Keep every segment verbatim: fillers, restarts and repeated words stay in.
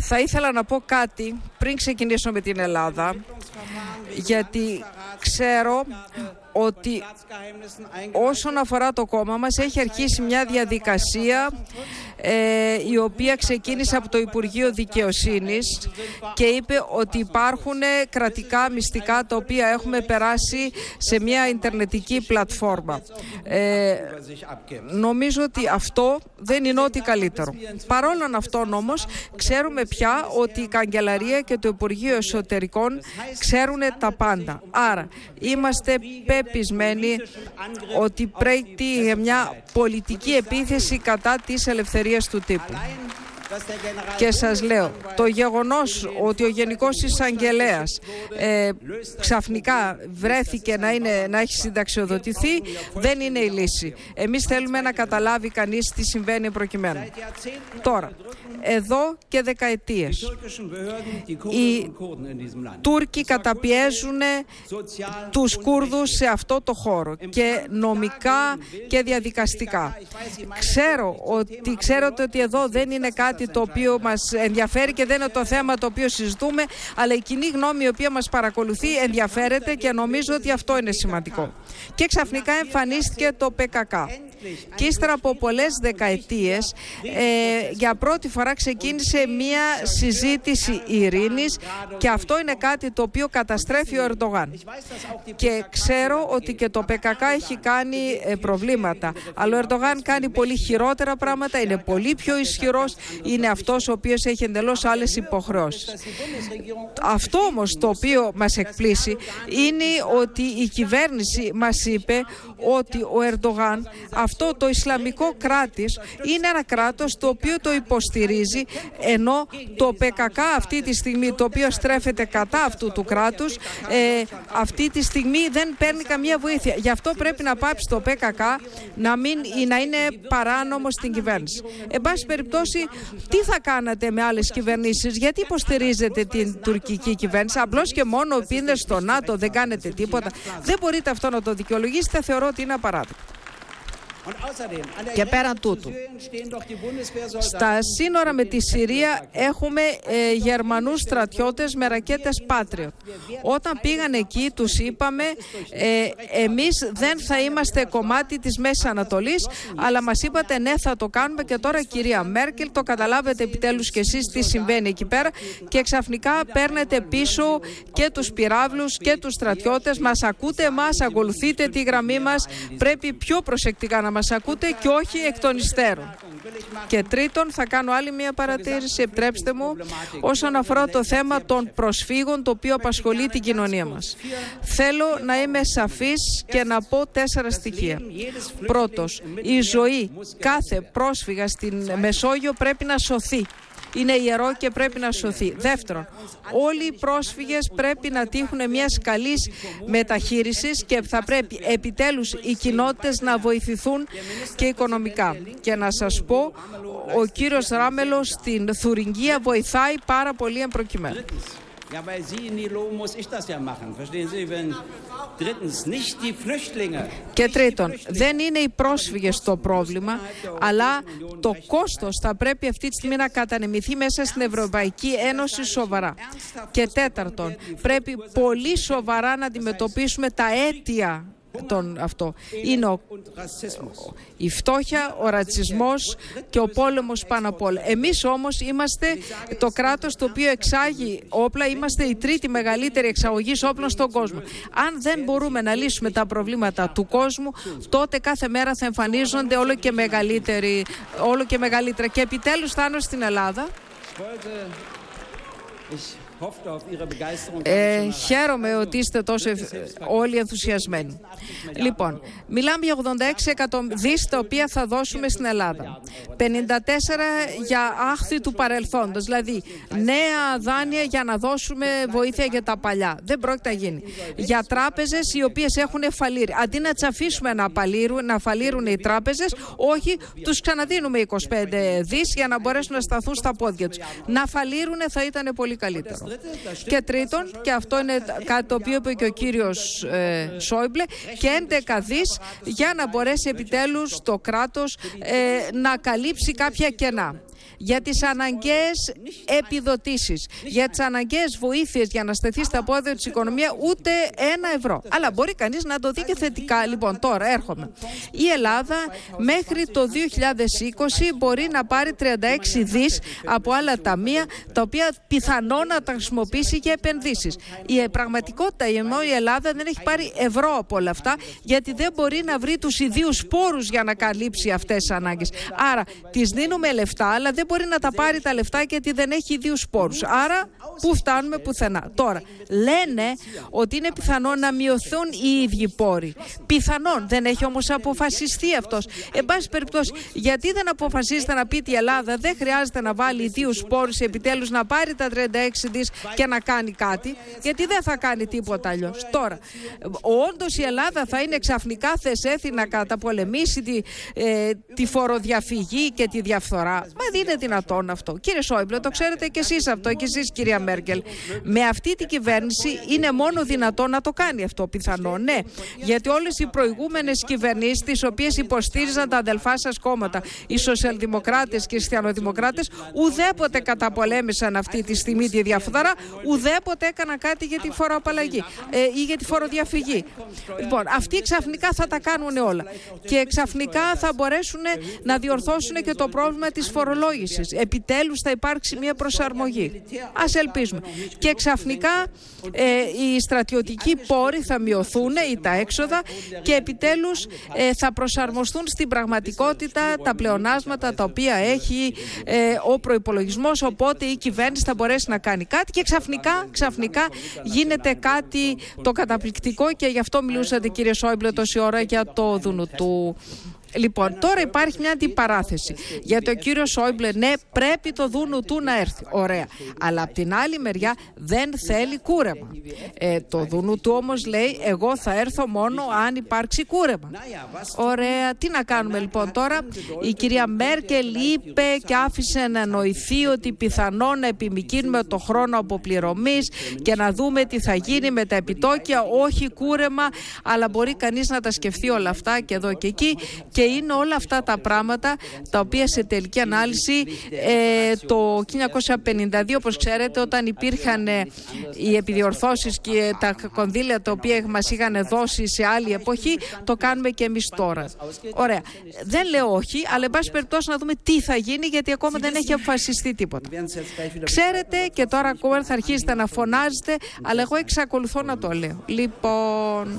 Θα ήθελα να πω κάτι πριν ξεκινήσω με την Ελλάδα, γιατί ξέρω ότι όσον αφορά το κόμμα μας έχει αρχίσει μια διαδικασία ε, η οποία ξεκίνησε από το Υπουργείο Δικαιοσύνης και είπε ότι υπάρχουν κρατικά μυστικά τα οποία έχουμε περάσει σε μια ιντερνετική πλατφόρμα. Ε, νομίζω ότι αυτό δεν είναι ό,τι καλύτερο. Παρόλον αυτόν όμως ξέρουμε πια ότι η Καγκελαρία και το Υπουργείο Εσωτερικών ξέρουν τα πάντα. Άρα είμαστε πεπισμένοι ότι πρέπει για μια πολιτική επίθεση κατά της ελευθερίας του τύπου. Και σας λέω, το γεγονός ότι ο Γενικός Εισαγγελέας ε, ξαφνικά βρέθηκε να, είναι, να έχει συνταξιοδοτηθεί δεν είναι η λύση. Εμείς θέλουμε να καταλάβει κανείς τι συμβαίνει προκειμένου. Τώρα, εδώ και δεκαετίες οι Τούρκοι καταπιέζουν τους Κούρδους σε αυτό το χώρο και νομικά και διαδικαστικά. Ξέρω ότι, ξέρετε ότι εδώ δεν είναι κάτι το οποίο μας ενδιαφέρει και δεν είναι το θέμα το οποίο συζητούμε, αλλά η κοινή γνώμη η οποία μας παρακολουθεί ενδιαφέρεται και νομίζω ότι αυτό είναι σημαντικό. Και ξαφνικά εμφανίστηκε το πι κέι κέι. Και ύστερα από πολλές δεκαετίες ε, για πρώτη φορά ξεκίνησε μια συζήτηση ειρήνης και αυτό είναι κάτι το οποίο καταστρέφει ο Ερντογάν. Και ξέρω ότι και το πι κέι κέι έχει κάνει ε, προβλήματα, αλλά ο Ερντογάν κάνει πολύ χειρότερα πράγματα, είναι πολύ πιο ισχυρός, είναι αυτός ο οποίος έχει εντελώς άλλες υποχρεώσεις. Αυτό όμως το οποίο μας εκπλήσει είναι ότι η κυβέρνηση μας είπε ότι ο Ερντογάν, αυτό το Ισλαμικό κράτος, είναι ένα κράτος το οποίο το υποστηρίζει, ενώ το πι κέι κέι αυτή τη στιγμή, το οποίο στρέφεται κατά αυτού του κράτους, ε, αυτή τη στιγμή δεν παίρνει καμία βοήθεια. Γι' αυτό πρέπει να πάψει το πι κέι κέι να, μην, να είναι παράνομο στην κυβέρνηση. Εν πάση περιπτώσει, τι θα κάνατε με άλλες κυβερνήσεις, γιατί υποστηρίζετε την τουρκική κυβέρνηση, απλώς και μόνο επειδή είναι στο ΝΑΤΟ, δεν κάνετε τίποτα. Δεν μπορείτε αυτό να το δικαιολογήσετε, θεωρώ ότι είναι απαράδεκτο. Και πέραν τούτου, στα σύνορα με τη Συρία έχουμε ε, Γερμανούς στρατιώτες με ρακέτες Patriot. Όταν πήγαν εκεί τους είπαμε ε, εμείς δεν θα είμαστε κομμάτι της Μέσης Ανατολής, αλλά μας είπατε ναι θα το κάνουμε και τώρα κυρία Μέρκελ το καταλάβετε επιτέλους και εσείς τι συμβαίνει εκεί πέρα και ξαφνικά παίρνετε πίσω και τους πυράβλους και τους στρατιώτες, μας ακούτε εμάς, ακολουθείτε τη γραμμή μας, πρέπει πιο προσεκτικά να μας ακούτε και όχι εκ των υστέρων. Και τρίτον, θα κάνω άλλη μία παρατήρηση, επιτρέψτε μου, όσον αφορά το θέμα των προσφύγων, το οποίο απασχολεί την κοινωνία μας. Θέλω να είμαι σαφής και να πω τέσσερα στοιχεία. Πρώτος, η ζωή κάθε πρόσφυγα στην Μεσόγειο πρέπει να σωθεί. Είναι ιερό και πρέπει να σωθεί. Δεύτερον, όλοι οι πρόσφυγες πρέπει να τύχουν μιας καλής μεταχείρισης και θα πρέπει επιτέλους οι κοινότητες να βοηθηθούν και οικονομικά. Και να σας πω, ο κύριος Ράμελος στην Θουρινγία βοηθάει πάρα πολύ εμπροκειμένου. Ja, weil Sie nie loben, muss ich das ja machen. Verstehen Sie, wenn drittens nicht die Flüchtlinge. Και τρίτον, δεν είναι οι πρόσφυγες το πρόβλημα, αλλά το κόστος θα πρέπει αυτή τη στιγμή να κατανεμηθεί μέσα στην Ευρωπαϊκή Ένωση σοβαρά. Και τέταρτον, πρέπει πολύ σοβαρά να αντιμετωπίσουμε τα αίτια. Τον αυτό. Είναι ο, η φτώχεια, ο ρατσισμός και ο πόλεμος πάνω απ' όλα. Εμείς όμως είμαστε το κράτος το οποίο εξάγει όπλα, είμαστε η τρίτη μεγαλύτερη εξαγωγής όπλων στον κόσμο. Αν δεν μπορούμε να λύσουμε τα προβλήματα του κόσμου, τότε κάθε μέρα θα εμφανίζονται όλο και, μεγαλύτεροι, όλο και μεγαλύτερα. Και επιτέλους φτάνω στην Ελλάδα. Ε, χαίρομαι ότι είστε τόσο ευ... όλοι ενθουσιασμένοι. Λοιπόν, μιλάμε για ογδόντα έξι δισεκατομμύρια τα οποία θα δώσουμε στην Ελλάδα. πενήντα τέσσερα για άχθη του παρελθόντος, δηλαδή νέα δάνεια για να δώσουμε βοήθεια για τα παλιά. Δεν πρόκειται να γίνει. Για τράπεζες οι οποίες έχουν φαλήρει. Αντί να τις αφήσουμε να, να φαλήρουν οι τράπεζες, όχι, τους ξαναδίνουμε είκοσι πέντε δισεκατομμύρια για να μπορέσουν να σταθούν στα πόδια τους. Να φαλήρουν θα ήταν πολύ καλύτερο. Και τρίτον, και αυτό είναι κάτι το οποίο είπε και ο κύριος ε, Σόιμπλε, και έντεκα δισεκατομμύρια για να μπορέσει επιτέλους το κράτος ε, να καλύψει κάποια κενά. για τις αναγκαίες επιδοτήσεις, για τις αναγκαίες βοήθειες για να στεθεί στα πόδια της οικονομία ούτε ένα ευρώ. Αλλά μπορεί κανείς να το δει και θετικά. Λοιπόν, τώρα έρχομαι. Η Ελλάδα μέχρι το δύο χιλιάδες είκοσι μπορεί να πάρει τριάντα έξι δισεκατομμύρια από άλλα ταμεία, τα οποία πιθανόν να τα χρησιμοποιήσει για επενδύσεις. Η πραγματικότητα, ενώ η Ελλάδα δεν έχει πάρει ευρώ από όλα αυτά, γιατί δεν μπορεί να βρει τους ιδίους πόρους για να καλύψει αυτές τις ανάγκες. Άρα, της δίνουμε λεφτά, αλλά δεν μπορεί να τα πάρει τα λεφτά γιατί δεν έχει ιδίους πόρους. Άρα, πού φτάνουμε? Πουθενά. Τώρα, λένε ότι είναι πιθανό να μειωθούν οι ίδιοι πόροι. Πιθανόν, δεν έχει όμως αποφασιστεί αυτός. Εν πάση περιπτώσει, γιατί δεν αποφασίζεται να πει η Ελλάδα δεν χρειάζεται να βάλει ιδίους πόρους, επιτέλους να πάρει τα τριάντα έξι δισεκατομμύρια και να κάνει κάτι, γιατί δεν θα κάνει τίποτα αλλιώς. Τώρα, όντως η Ελλάδα θα είναι ξαφνικά θεσέθη να καταπολεμήσει τη, ε, τη φοροδιαφυγή και τη διαφθορά? Μα δεν είναι δυνατόν αυτό. Κύριε Σόιμπλε, το ξέρετε και εσείς αυτό, και εσείς κυρία Μέρκελ. Με αυτή την κυβέρνηση είναι μόνο δυνατόν να το κάνει αυτό, πιθανό, ναι. Γιατί όλες οι προηγούμενες κυβερνήσεις, τις οποίες υποστήριζαν τα αδελφά σας κόμματα, οι σοσιαλδημοκράτες και οι χριστιανοδημοκράτες, ουδέποτε καταπολέμησαν αυτή τη στιγμή τη διαφθορά, ουδέποτε έκαναν κάτι για τη φοροαπαλλαγή ε, ή για τη φοροδιαφυγή. Λοιπόν, αυτοί ξαφνικά θα τα κάνουν όλα. Και ξαφνικά θα μπορέσουν να διορθώσουν και το πρόβλημα της φορολόγησης. Επιτέλους θα υπάρξει μια προσαρμογή. Ας ελπίζουμε. Και ξαφνικά ε, οι στρατιωτικοί πόροι θα μειωθούν ή τα έξοδα και επιτέλους ε, θα προσαρμοστούν στην πραγματικότητα τα πλεονάσματα τα οποία έχει ε, ο προϋπολογισμός. Οπότε η κυβέρνηση θα μπορέσει να κάνει κάτι και ξαφνικά, ξαφνικά γίνεται κάτι το καταπληκτικό, και γι' αυτό μιλούσατε κύριε Σόιμπλε τόση ώρα για το Δουνουτού. Λοιπόν, τώρα υπάρχει μια αντιπαράθεση. Γιατί ο κύριος Σόιμπλε, ναι, πρέπει το Δούνου του να έρθει. Ωραία. Αλλά από την άλλη μεριά δεν θέλει κούρεμα. Ε, το Δούνου του όμως λέει, εγώ θα έρθω μόνο αν υπάρξει κούρεμα. Ωραία. Τι να κάνουμε λοιπόν τώρα? Η κυρία Μέρκελ είπε και άφησε να νοηθεί ότι πιθανόν να επιμηκύνουμε το χρόνο αποπληρωμής και να δούμε τι θα γίνει με τα επιτόκια. Όχι κούρεμα, αλλά μπορεί κανείς να τα σκεφτεί όλα αυτά και εδώ και εκεί. Και Και είναι όλα αυτά τα πράγματα τα οποία σε τελική ανάλυση ε, το χίλια εννιακόσια πενήντα δύο, όπως ξέρετε, όταν υπήρχαν ε, οι επιδιορθώσεις και τα κονδύλια τα οποία μας είχαν δώσει σε άλλη εποχή, το κάνουμε και εμείς τώρα. Ωραία. Δεν λέω όχι, αλλά εν πάση περιπτώσει να δούμε τι θα γίνει, γιατί ακόμα δεν έχει αποφασιστεί τίποτα. Ξέρετε, και τώρα ακόμα θα αρχίσετε να φωνάζετε, αλλά εγώ εξακολουθώ να το λέω. Λοιπόν...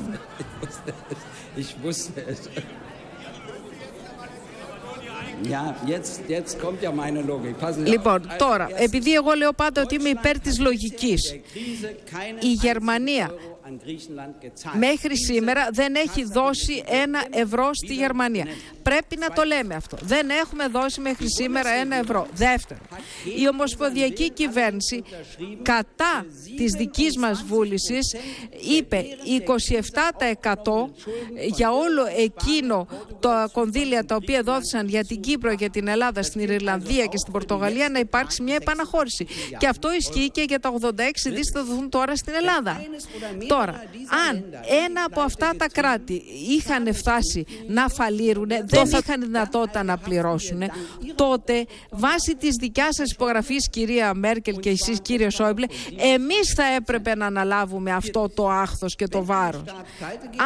Λοιπόν, τώρα, επειδή εγώ λέω πάντα ότι είμαι υπέρ της λογικής, η Γερμανία μέχρι σήμερα δεν έχει δώσει ένα ευρώ στη Γερμανία. Πρέπει να το λέμε αυτό. Δεν έχουμε δώσει μέχρι σήμερα ένα ευρώ. Δεύτερο, η ομοσπονδιακή κυβέρνηση κατά της δικής μας βούλησης είπε είκοσι επτά τοις εκατό για όλο εκείνο τα κονδύλια τα οποία δόθησαν για την Κύπρο και την Ελλάδα, στην Ιρλανδία και στην Πορτογαλία, να υπάρξει μια επαναχώρηση. Και αυτό ισχύει και για τα ογδόντα έξι δισεκατομμύρια θα δοθούν τώρα στην Ελλάδα. Τώρα, αν ένα από αυτά τα κράτη είχαν φτάσει να φαλήρουν, δεν είχαν δυνατότητα να πληρώσουν, τότε βάσει της δικιάς σας υπογραφής, κυρία Μέρκελ και εσείς κύριε Σόιμπλε, εμείς θα έπρεπε να αναλάβουμε αυτό το άχθος και το βάρος.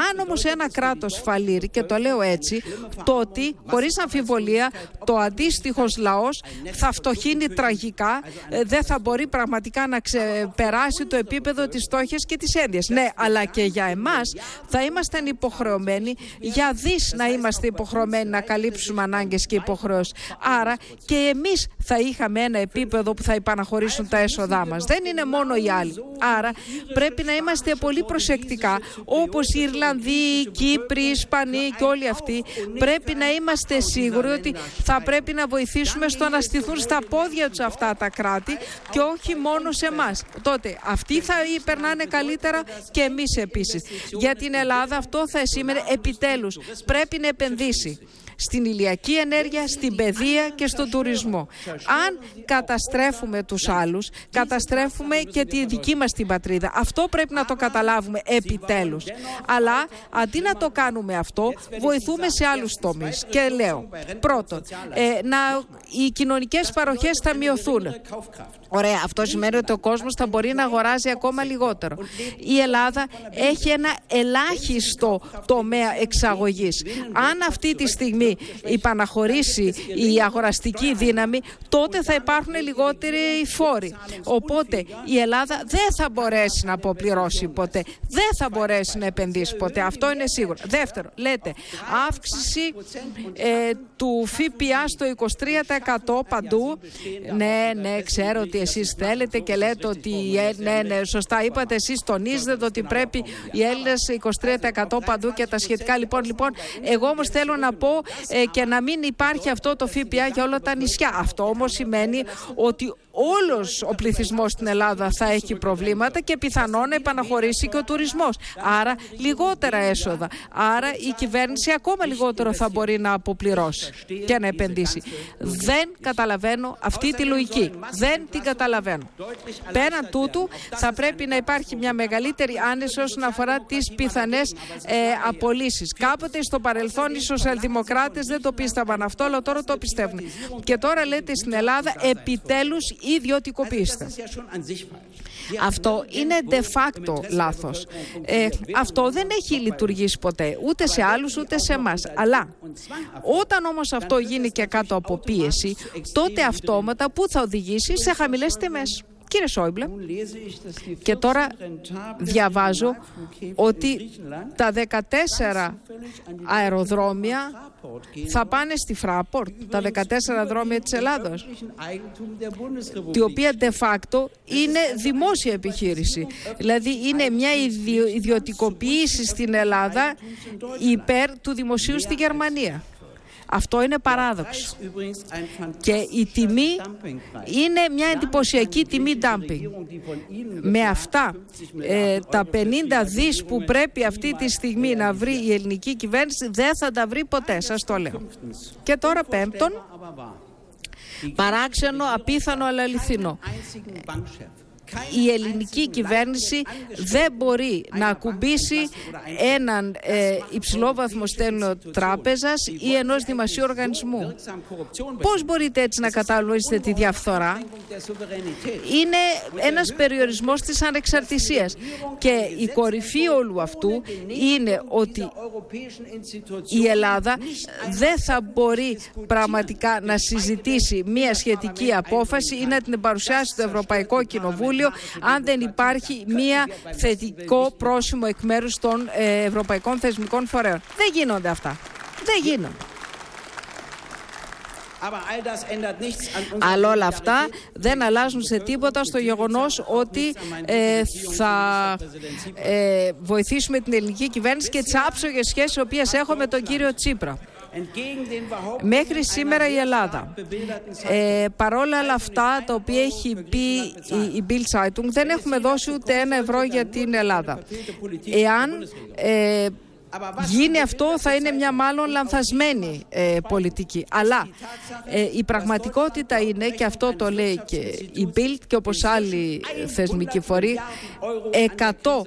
Αν όμως ένα κράτος φαλήρει, και το λέω έτσι, τότε χωρίς αμφιβολία το αντίστοιχος λαός θα φτωχύνει τραγικά, δεν θα μπορεί πραγματικά να ξεπεράσει το επίπεδο της στόχης και της ένδυας. Ναι, αλλά και για εμάς θα ήμασταν υποχρεωμένοι, για δις να είμαστε υποχρεωμένοι να καλύψουμε ανάγκες και υποχρεώσεις. Άρα και εμείς θα είχαμε ένα επίπεδο που θα υπαναχωρήσουν τα έσοδά μας. Δεν είναι μόνο οι άλλοι. Άρα πρέπει να είμαστε πολύ προσεκτικά, όπως οι Ιρλανδοί, οι Κύπροι, οι Ισπανοί και όλοι αυτοί. Πρέπει να είμαστε σίγουροι ότι θα πρέπει να βοηθήσουμε στο να στηθούν στα πόδια τους αυτά τα κράτη και όχι μόνο σε εμάς. Τότε αυτοί θα περνάνε καλύτερα και εμείς επίσης. Για την Ελλάδα αυτό θα σήμαινε επιτέλους πρέπει να επενδύσει στην ηλιακή ενέργεια, στην παιδεία και στον τουρισμό. Αν καταστρέφουμε τους άλλους, καταστρέφουμε και τη δική μας την πατρίδα. Αυτό πρέπει να το καταλάβουμε επιτέλους. Αλλά αντί να το κάνουμε αυτό, βοηθούμε σε άλλους τομείς. Και λέω, πρώτον, ε, να οι κοινωνικές παροχές θα μειωθούν. Ωραία, αυτό σημαίνει ότι ο κόσμος θα μπορεί να αγοράζει ακόμα λιγότερο. Η Ελλάδα έχει ένα ελάχιστο τομέα εξαγωγής. Αν αυτή τη στιγμή υπαναχωρήσει η αγοραστική δύναμη, τότε θα υπάρχουν λιγότεροι φόροι. Οπότε η Ελλάδα δεν θα μπορέσει να αποπληρώσει ποτέ. Δεν θα μπορέσει να επενδύσει ποτέ. Αυτό είναι σίγουρο. Δεύτερο, λέτε, αύξηση ε, του ΦΠΑ στο είκοσι τρία τοις εκατό παντού. Ναι, ναι, ξέρω ότι εσείς θέλετε και λέτε ότι ε, ναι, ναι, σωστά είπατε, εσείς τονίζετε ότι πρέπει οι Έλληνες είκοσι τρία τοις εκατό παντού και τα σχετικά. Λοιπόν, λοιπόν εγώ όμως θέλω να πω ε, και να μην υπάρχει αυτό το ΦΠΑ για όλα τα νησιά. Αυτό όμως σημαίνει ότι όλος ο πληθυσμός στην Ελλάδα θα έχει προβλήματα και πιθανόν να επαναχωρήσει και ο τουρισμός. Άρα λιγότερα έσοδα. Άρα η κυβέρνηση ακόμα λιγότερο θα μπορεί να αποπληρώσει και να επενδύσει. Δεν καταλαβαίνω αυτή τη λογική. Δεν την καταλαβαίνω. Πέραν τούτου θα πρέπει να υπάρχει μια μεγαλύτερη άνεση όσον αφορά τις πιθανές ε, απολύσεις. Κάποτε στο παρελθόν οι σοσιαλδημοκράτες δεν το πίστευαν αυτό, αλλά τώρα το πιστεύουν. Και τώρα λέτε στην Ελλάδα επιτέλους ιδιωτικοποιήστε. Αυτό είναι de facto λάθος. Ε, αυτό δεν έχει λειτουργήσει ποτέ, ούτε σε άλλους ούτε σε εμάς. Αλλά όταν όμως αυτό γίνει και κάτω από πίεση, τότε αυτόματα που θα οδηγήσει σε χαμηλές τιμές. Κύριε Σόιμπλε, και τώρα διαβάζω ότι τα δεκατέσσερα αεροδρόμια θα πάνε στη Φράπορτ, τα δεκατέσσερα δρόμια της Ελλάδος, τη οποία de facto είναι δημόσια επιχείρηση. Δηλαδή είναι μια ιδιωτικοποίηση στην Ελλάδα υπέρ του δημοσίου στη Γερμανία. Αυτό είναι παράδοξο. Και η τιμή είναι μια εντυπωσιακή τιμή dumping. Με αυτά ε, τα πενήντα δις που πρέπει αυτή τη στιγμή να βρει η ελληνική κυβέρνηση, δεν θα τα βρει ποτέ, σας το λέω. Και τώρα πέμπτον, παράξενο, απίθανο αλλά αληθινό. Η ελληνική κυβέρνηση δεν μπορεί να ακουμπήσει έναν ε, υψηλό βαθμό στέλνο τράπεζας ή ενός δημοσίου οργανισμού. Πώς μπορείτε έτσι να κατανοήσετε τη διαφθορά? Είναι ένας περιορισμός της ανεξαρτησίας. Και η κορυφή όλου αυτού είναι ότι η Ελλάδα δεν θα μπορεί πραγματικά να συζητήσει μία σχετική απόφαση ή να την παρουσιάσει στο Ευρωπαϊκό Κοινοβούλιο αν δεν υπάρχει μία θετικό πρόσημο εκ μέρους των ε, ευρωπαϊκών θεσμικών φορέων. Δεν γίνονται αυτά. Δεν γίνονται. Αλλά όλα αυτά δεν αλλάζουν σε τίποτα στο γεγονός ότι ε, θα ε, βοηθήσουμε την ελληνική κυβέρνηση και τις άψογες σχέσεις οι οποίες έχω με τον κύριο Τσίπρα. Μέχρι σήμερα η Ελλάδα, ε, παρόλα όλα αυτά τα οποία έχει πει η, η Bild Zeitung, δεν έχουμε δώσει ούτε ένα ευρώ για την Ελλάδα. Εάν ε, γίνει αυτό, θα είναι μια μάλλον λανθασμένη ε, πολιτική. Αλλά ε, η πραγματικότητα είναι, και αυτό το λέει και η Bild και όπως άλλοι θεσμικοί φορεί, εκατό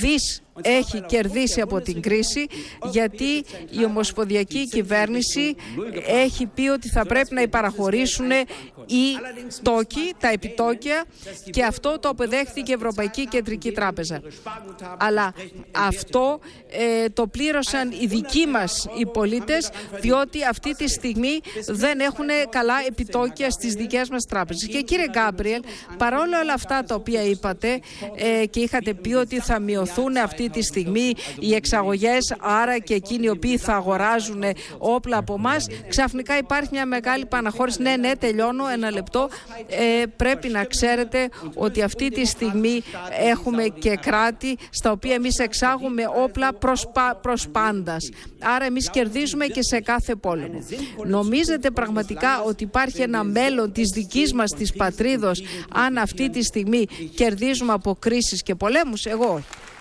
δις έχει κερδίσει από την κρίση, γιατί η ομοσπονδιακή κυβέρνηση έχει πει ότι θα πρέπει να υπαναχωρήσουν οι τόκοι, τα επιτόκια, και αυτό το αποδέχθηκε η Ευρωπαϊκή Κεντρική Τράπεζα. Αλλά αυτό ε, το πλήρωσαν οι δικοί μας οι πολίτες, διότι αυτή τη στιγμή δεν έχουν καλά επιτόκια στις δικές μας τράπεζες. Και κύριε Γκάμπριελ, παρόλα όλα αυτά τα οποία είπατε ε, και είχατε πει ότι θα μειωθούν αυτή τη στιγμή οι εξαγωγές, άρα και εκείνοι οι οποίοι θα αγοράζουν όπλα από εμάς, ξαφνικά υπάρχει μια μεγάλη παναχώρηση. Ναι, ναι, τελειώνω, ένα λεπτό. Ε, πρέπει να ξέρετε ότι αυτή τη στιγμή έχουμε και κράτη στα οποία εμείς εξάγουμε όπλα προς, προς πάντας. Άρα εμείς κερδίζουμε και σε κάθε πόλεμο. Νομίζετε πραγματικά ότι υπάρχει ένα μέλλον της δικής μας της πατρίδος αν αυτή τη στιγμή κερδίζουμε από κρίσεις και πολέμους? Εγώ όχι.